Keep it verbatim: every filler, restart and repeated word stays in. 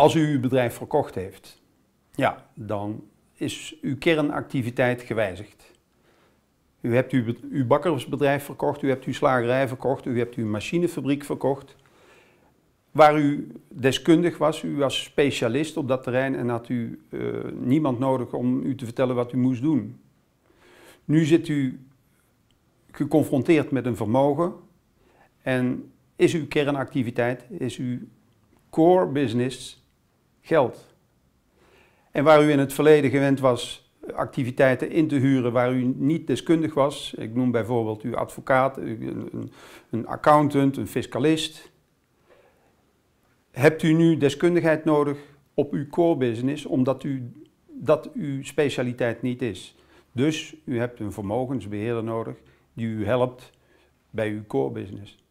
Als u uw bedrijf verkocht heeft, ja, dan is uw kernactiviteit gewijzigd. U hebt uw, uw bakkersbedrijf verkocht, u hebt uw slagerij verkocht, u hebt uw machinefabriek verkocht. Waar u deskundig was, u was specialist op dat terrein en had u uh, niemand nodig om u te vertellen wat u moest doen. Nu zit u geconfronteerd met een vermogen en is uw kernactiviteit, is uw core business geld. En waar u in het verleden gewend was activiteiten in te huren waar u niet deskundig was, ik noem bijvoorbeeld uw advocaat, een, een accountant, een fiscalist, hebt u nu deskundigheid nodig op uw core business omdat u, dat uw specialiteit niet is. Dus u hebt een vermogensbeheerder nodig die u helpt bij uw core business.